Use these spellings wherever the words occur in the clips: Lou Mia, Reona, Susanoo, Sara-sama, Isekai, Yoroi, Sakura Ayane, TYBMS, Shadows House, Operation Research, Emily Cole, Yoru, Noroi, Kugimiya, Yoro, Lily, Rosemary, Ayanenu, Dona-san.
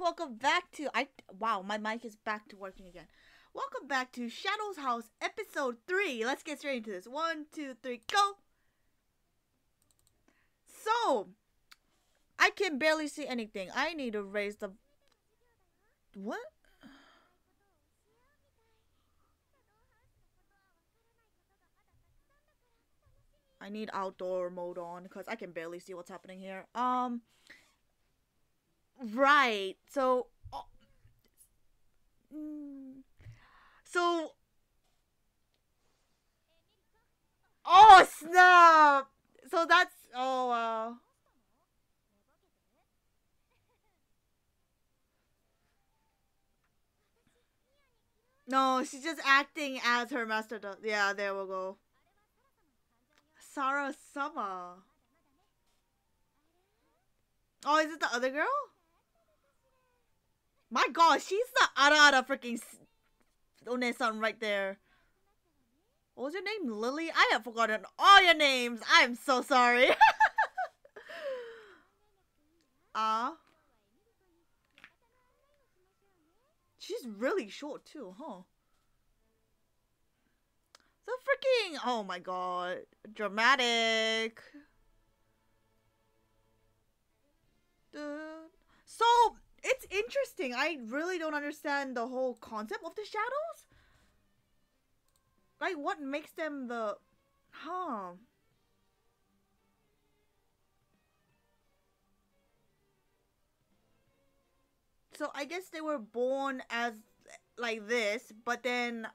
Welcome back to wow, my mic is back to working again. Welcome back to Shadows House episode 3. Let's get straight into this. 1, 2, 3, go. So I can barely see anything. I need to raise the what? I need outdoor mode on because I can barely see what's happening here. Right. So, oh snap! So that's wow. No, she's just acting as her master does. Yeah, there we go. Sara-sama. Oh, is it the other girl? My god, she's the Arara freaking Dona-san right there. What was your name? Lily? I have forgotten all your names. I am so sorry. She's really short too, huh? So freaking, oh my god, dramatic. So it's interesting. I really don't understand the whole concept of the shadows. Like, what makes them the, So I guess they were born as like this, but then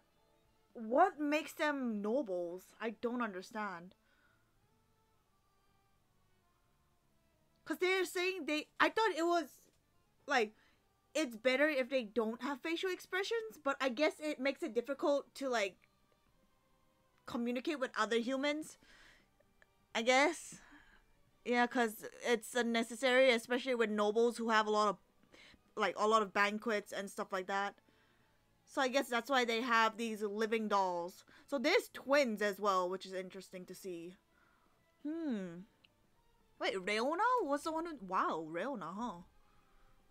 what makes them nobles? I don't understand. Because they're saying they... I thought it was, like, it's better if they don't have facial expressions, but I guess it makes it difficult to, like, communicate with other humans, I guess. Yeah, because it's unnecessary, especially with nobles who have a lot of, like, a lot of banquets and stuff like that. So I guess that's why they have these living dolls. So there's twins as well, which is interesting to see. Wait, Reona was the one who... Wow, Reona, huh?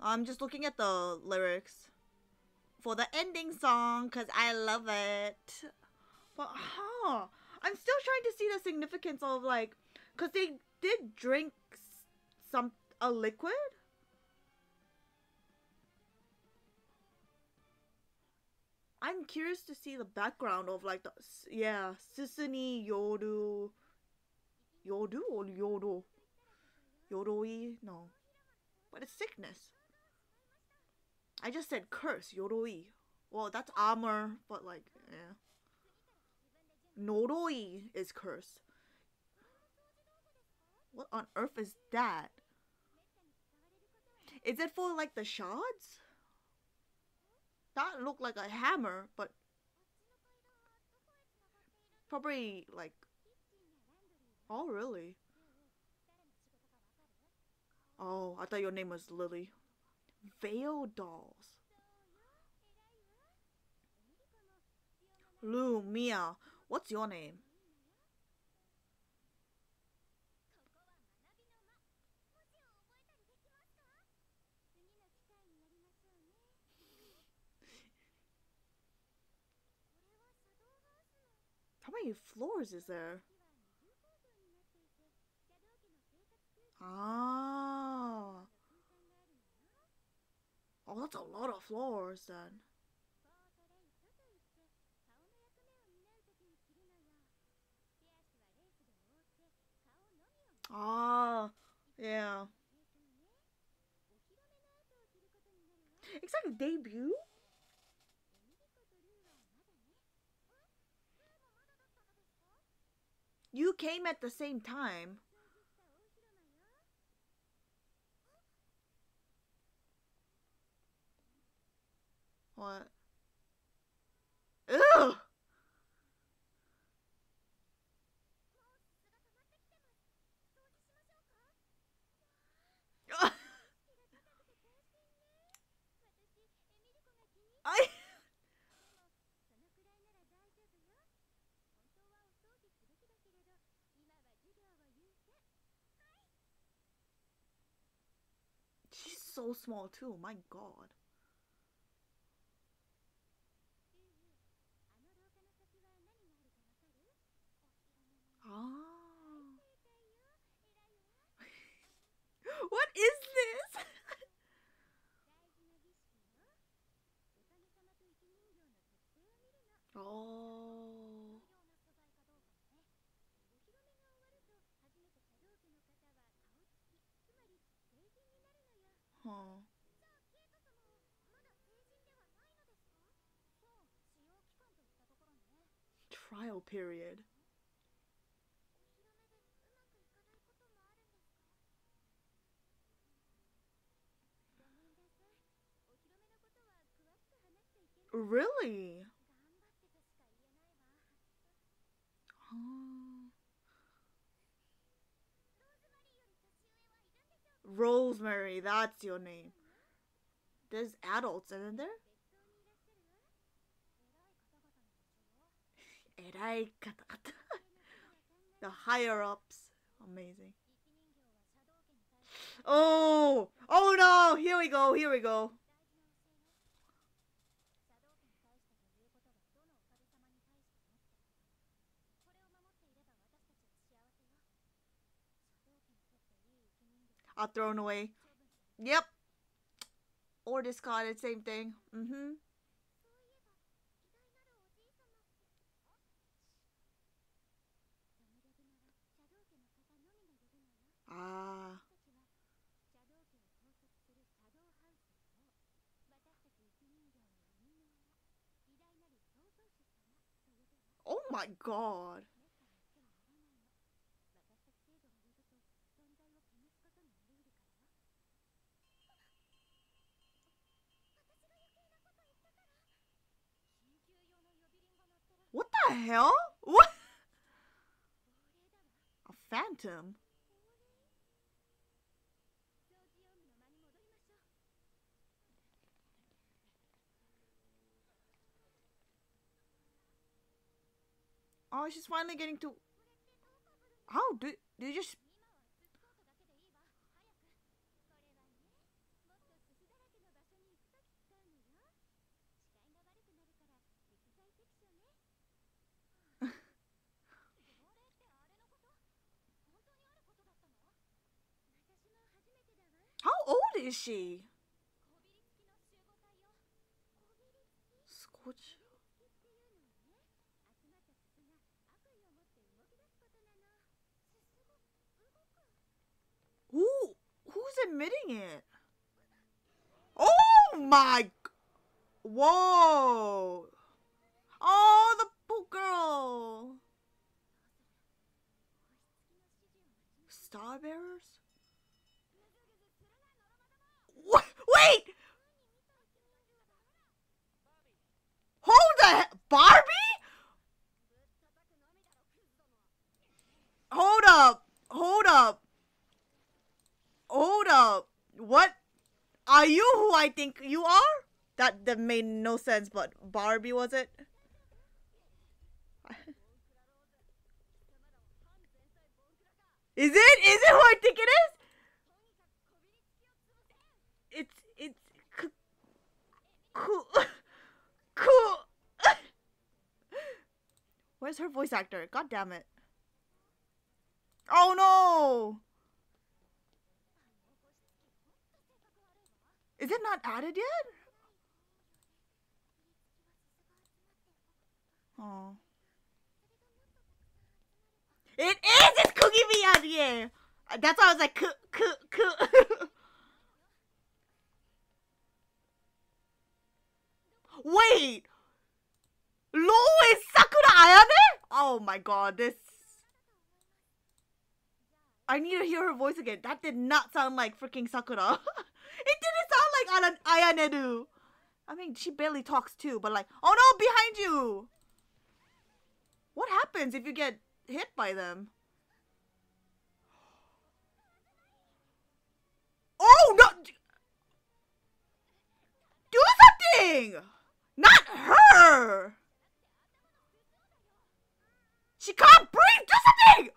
I'm just looking at the lyrics for the ending song, because I love it. But, I'm still trying to see the significance of, like... Because they did drink a liquid? I'm curious to see the background of, like, the... Yeah, Susanoo, Yoru... Yoru or Yoro? Yoroi? No. But it's sickness. I just said curse, Yoroi. Well, that's armor, but like, yeah. Noroi is curse. What on earth is that? Is it for like the shards? That looked like a hammer, but... Probably like... Oh, really? Oh, I thought your name was Lily. Veil dolls. Lou Mia, what's your name? How many floors is there? Oh, that's a lot of floors then. Yeah. It's like a debut? You came at the same time. What? Ugh! She's so small too, my god. Oh. What is this? Oh. Huh. Trial period. Really? Oh. Rosemary, that's your name. There's adults, isn't there? Erai katakata. The higher-ups. Amazing. Oh! Oh no! Here we go, here we go. Are thrown away. Yep. Or discarded, same thing. Mm-hmm. Ah. Oh my god. What the hell? What? A phantom? Oh, she's finally getting to... How do you just... Is she? Scorch. Ooh, who's admitting it? Oh my! Whoa! Oh, the poor girl. Starbearers. Wait! Hold the hell, Barbie? Hold up. Hold up. Hold up. What? Are you who I think you are? That made no sense, but Barbie was it? Is it? Is it who I think it is? It's cool. Cool. Where's her voice actor? God damn it. Oh no. Is it not added yet? Oh. It is! It's Kugimiya! Yeah. That's why I was like, Ku. Wait! Lou is Sakura Ayane? Oh my god, this... I need to hear her voice again. That did not sound like freaking Sakura. It didn't sound like Ayanenu. I mean, she barely talks too, but like... Oh no, behind you! What happens if you get hit by them? Oh no! Do something! Not her! She can't breathe! Do something!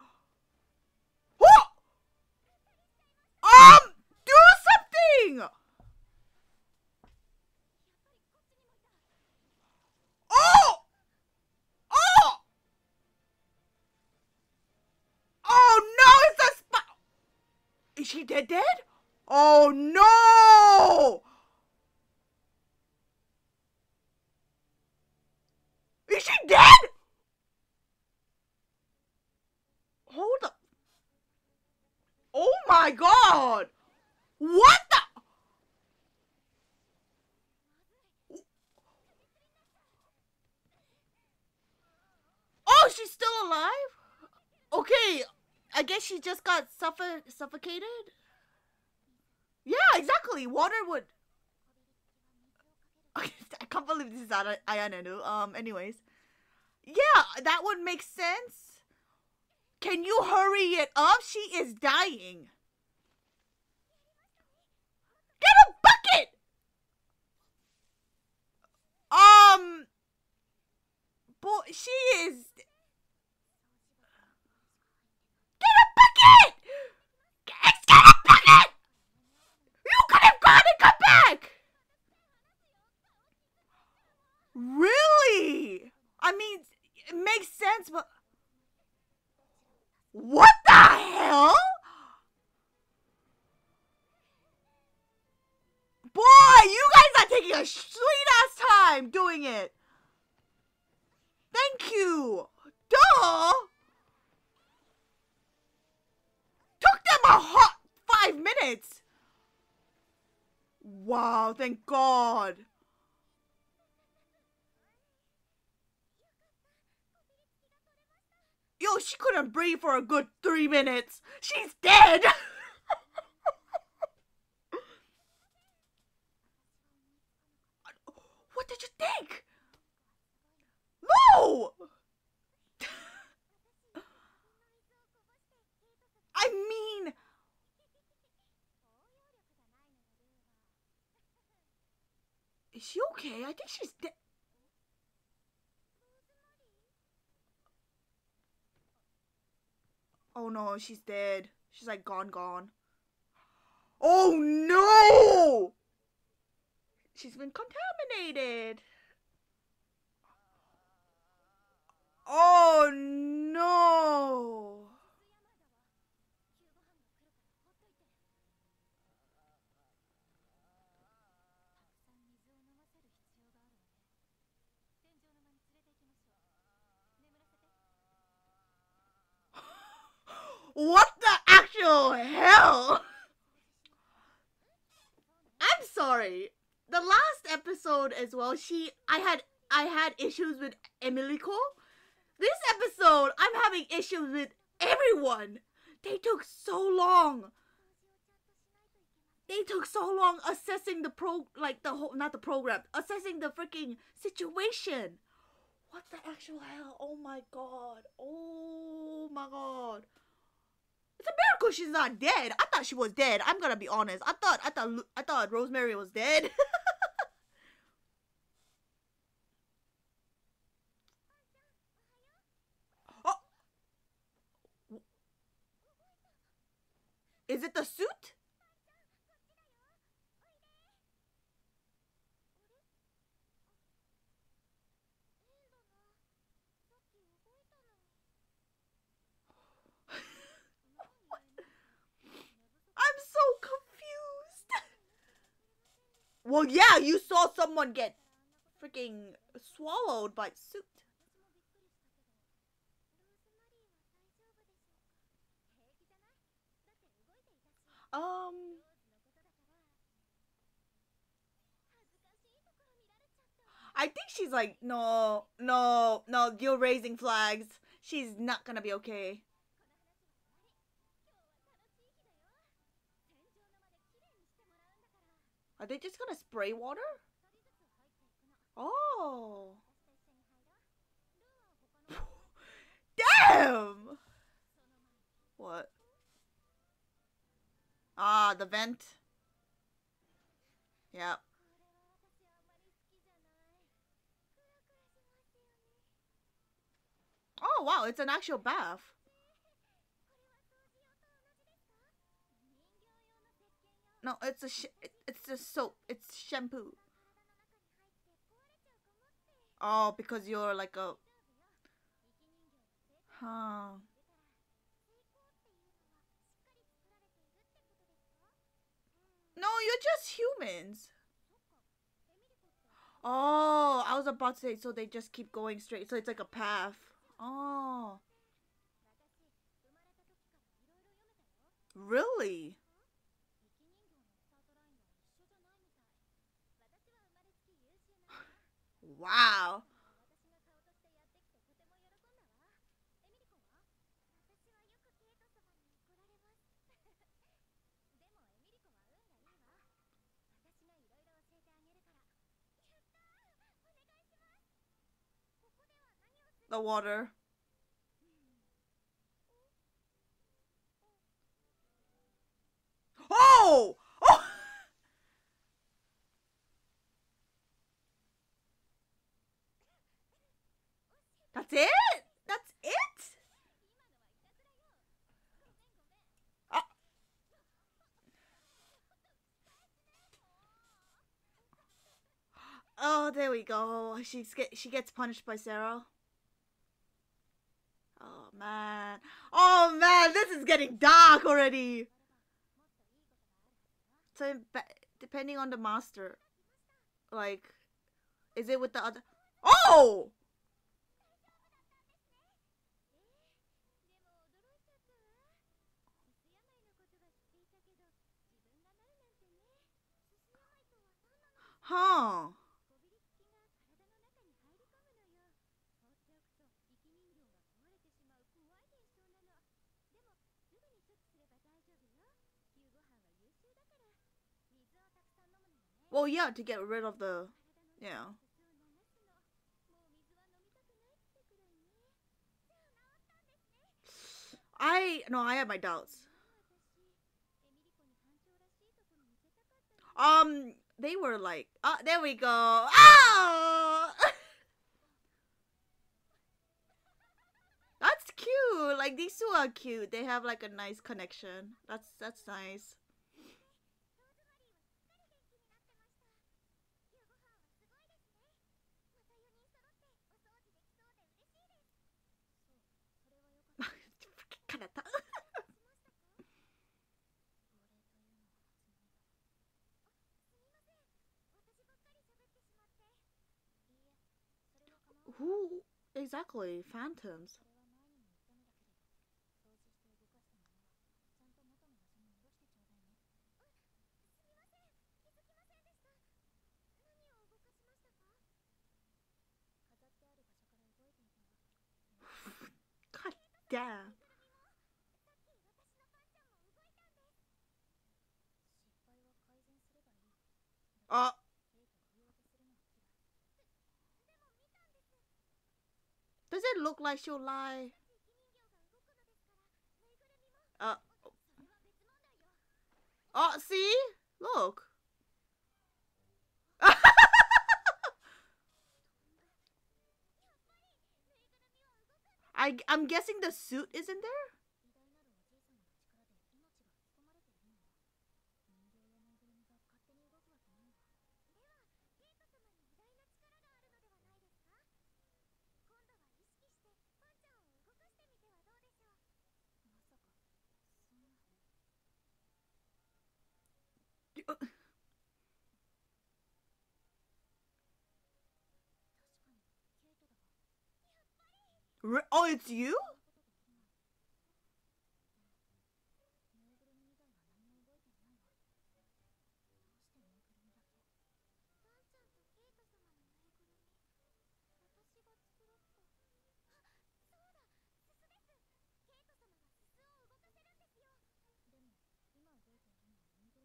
Do something! Is she dead? Oh no! Is she dead? Hold up. Oh my god! What the? Oh, she's still alive? Okay, I guess she just got suffocated? Yeah, exactly. Water would... I can't believe this is Ayanenu. Anyways. Yeah, that would make sense. Can you hurry it up? She is dying. Get a bucket! Boy, she is... Get a bucket! Guys, get a bucket! You could have gone and come back! Really? I mean, it makes sense, but... What the hell? Boy, you guys are taking a sweet-ass time doing it. Thank you. Duh. Took them a hot 5 minutes. Wow, thank God. Yo, she couldn't breathe for a good 3 minutes. She's dead. What did you think? No! I mean... Is she okay? I think she's dead. Oh no, she's dead. She's like gone. Oh no! She's been contaminated. Oh no! What the actual hell? I'm sorry. The last episode as well, I had issues with Emily Cole. This episode, I'm having issues with everyone. They took so long. They took so long assessing the assessing the freaking situation. What the actual hell? Oh my god. Oh my god. It's a miracle she's not dead. I thought she was dead. I'm gonna be honest. I thought Rosemary was dead. Oh. Is it the suit? Well, yeah, you saw someone get freaking swallowed by soup. I think she's like, no, you're raising flags. She's not gonna be okay. Are they just gonna spray water? Oh. Damn! What? Ah, the vent. Yep. Oh wow, it's an actual bath. No, it's a soap. It's shampoo. Oh, because you're like a... Huh. No, you're just humans. Oh, I was about to say, so they just keep going straight. So it's like a path. Oh. Really? Wow. The water. Oh! Oh! That's it? That's it? Ah. Oh, there we go. She gets punished by Sarah. Oh man. Oh man, this is getting dark already. So depending on the master, like, is it with the other? Oh! Huh. Well, yeah, to get rid of the, yeah. No, I have my doubts. They were like, oh, there we go. Oh! That's cute. Like, these two are cute. They have like a nice connection. That's nice. Who exactly? Phantoms. God damn. Does it look like she'll lie? Oh, see? Look. I'm guessing the suit isn't there? Oh, it's you?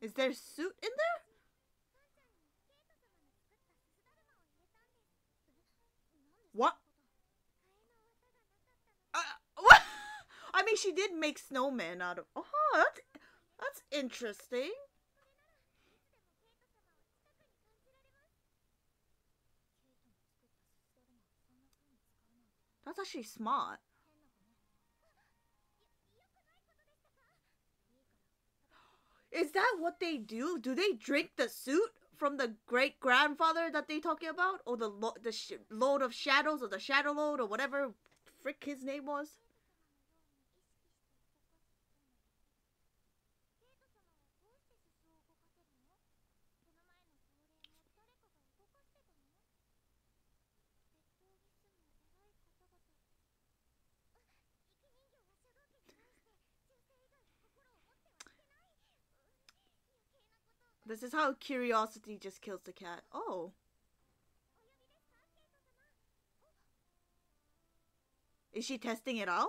Is there a suit in there? What? What? I mean, she did make snowmen out of... Oh, that's interesting. That's actually smart. Is that what they do? Do they drink the suit from the great-grandfather that they talking about? Or the load of shadows, or the shadow load, or whatever frick his name was? This is how curiosity just kills the cat. Oh. Is she testing it out?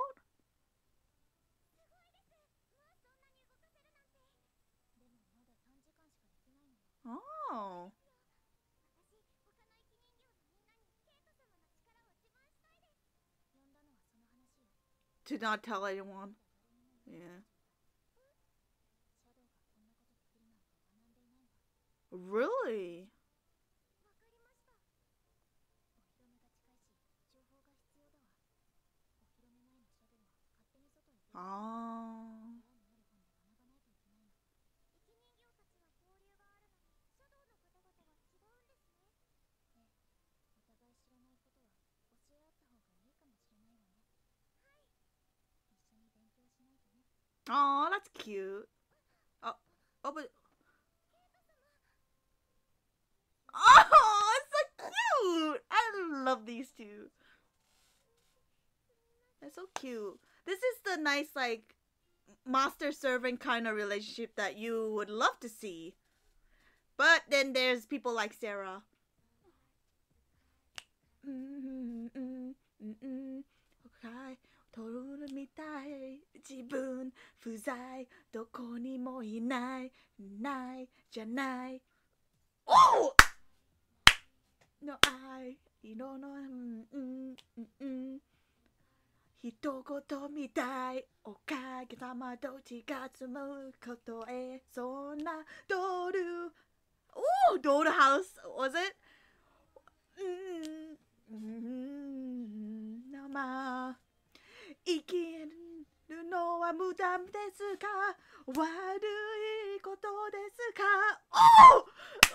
Oh. To not tell anyone. Yeah. Really? Oh. Oh, that's cute. Oh, oh, but oh, it's so cute. I love these two. They're so cute. This is the nice, like, master-servant kind of relationship that you would love to see. But then there's people like Sarah. Okay. Oh! No, I, you don't know. Hitogoto mitai, okage sama to chigatsumu koto e sonna doru. Oh, Doll House, was it? Nama. Ikiru no wa mudan desu ka? Warui koto desu ka? Oh!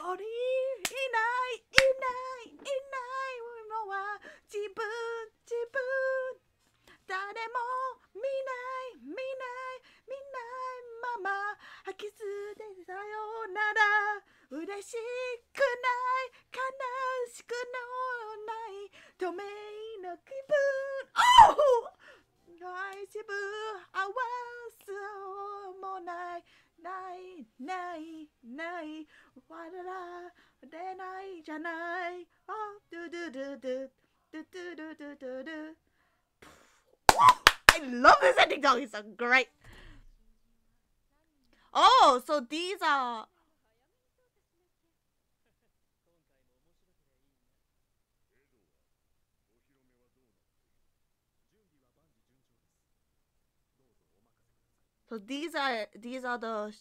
Ori inai, inai, inai no wa jibun, jibun. Daremo minai, minai, minai mama. Hakisu de sayonara. Ureshikunai, kanashiku no nai. Tomei no kibun. Oh! I love this ending song, it's so great. Oh, so these are these are the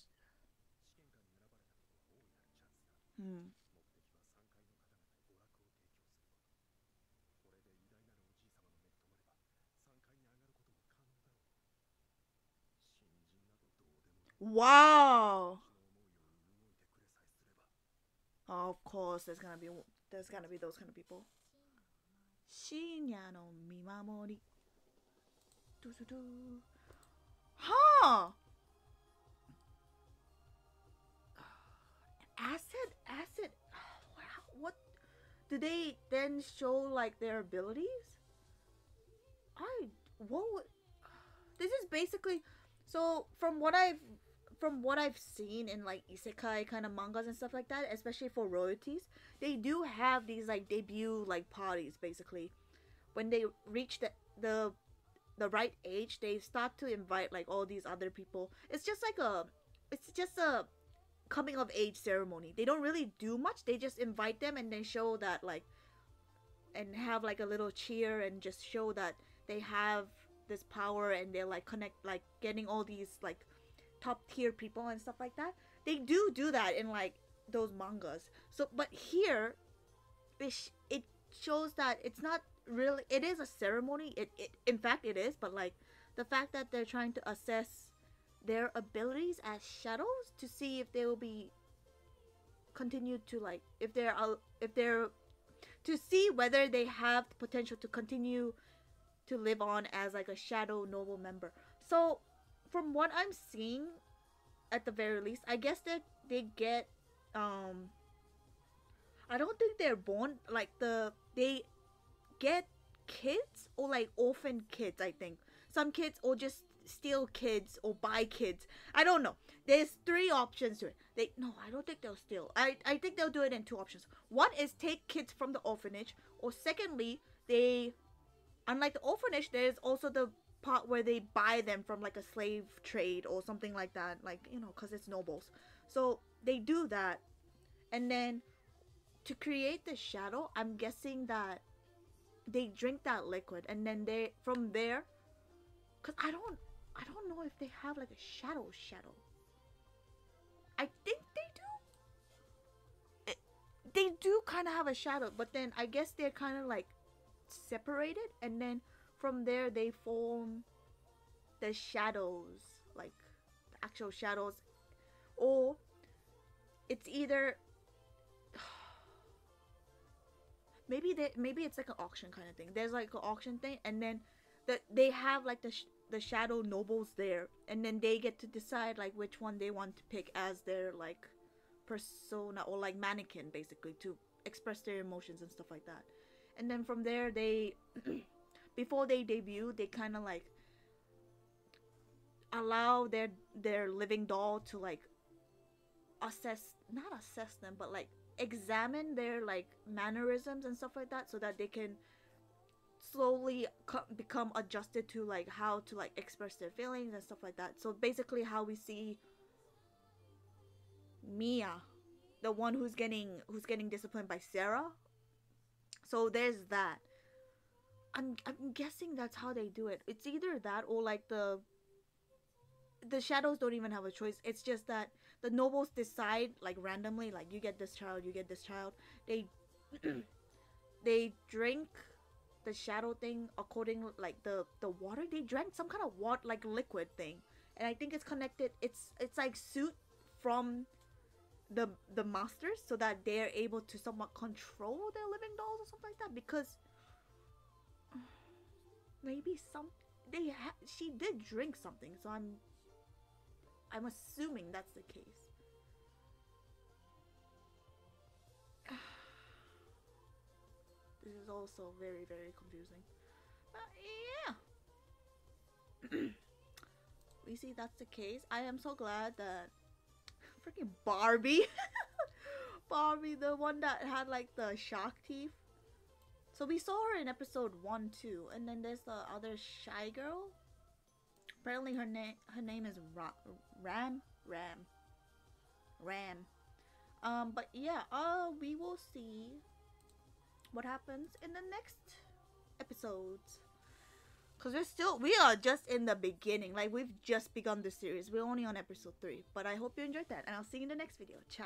Wow. Oh, of course there's gonna be those kind of people. Shinya no Mimamori. Huh! Acid. What? Do they then show like their abilities? This is basically so from what I've seen in like isekai kind of mangas and stuff like that, especially for royalties, they do have these like debut like parties basically. When they reach the right age, they start to invite like all these other people. It's just a coming of age ceremony. They don't really do much. They just invite them and they show that like, and have like a little cheer and just show that they have this power and they're like connect, like getting all these like top tier people and stuff like that. They do that in like those mangas. So, but here, it shows that it's not really, it is a ceremony. It in fact it is, but like the fact that they're trying to assess their abilities as shadows to see if they will be continued to like to see whether they have the potential to continue to live on as like a shadow noble member. So from what I'm seeing, at the very least, I guess that they get I don't think they're born like they get kids or like orphan kids. I think some kids or just steal kids or buy kids. I don't know. There's three options to it. They no, I don't think they'll steal. I think they'll do it in two options. One is take kids from the orphanage, or secondly, they, unlike the orphanage, there's also the part where they buy them from like a slave trade or something like that, like, you know, because it's nobles. So they do that, and then to create the shadow, I'm guessing that they drink that liquid, and then they, from there, because I don't know if they have like a shadow. I think they do. They do kind of have a shadow, but then I guess they're kind of like separated, and then from there they form the shadows, like the actual shadows. Or it's either maybe it's like an auction kind of thing. There's like an auction thing, and then they have like the shadow nobles there, and then they get to decide like which one they want to pick as their like persona or like mannequin, basically, to express their emotions and stuff like that. And then from there they before they debut, they kind of like allow their living doll to like not assess them, but like examine their like mannerisms and stuff like that, so that they can slowly become adjusted to like how to like express their feelings and stuff like that. So basically how we see Mia, the one who's getting disciplined by Sara. So there's that. I'm guessing that's how they do it. It's either that or like the shadows don't even have a choice. It's just that the nobles decide like randomly, like, you get this child, you get this child. They drink the shadow thing according, like, the water. They drank some kind of water, like liquid thing, and I think it's connected. It's like suit from the masters, so that they're able to somewhat control their living dolls or something like that, because maybe she did drink something, so I'm assuming that's the case. This is also very, very confusing. Yeah. We see that's the case. I am so glad that freaking Barbie, the one that had like the shark teeth. So we saw her in episode 1 too, and then there's the other shy girl. Apparently her name is Ram. But yeah, we will see what happens in the next episodes, because we are just in the beginning. Like, we've just begun the series. We're only on episode 3, but I hope you enjoyed that, and I'll see you in the next video. Ciao.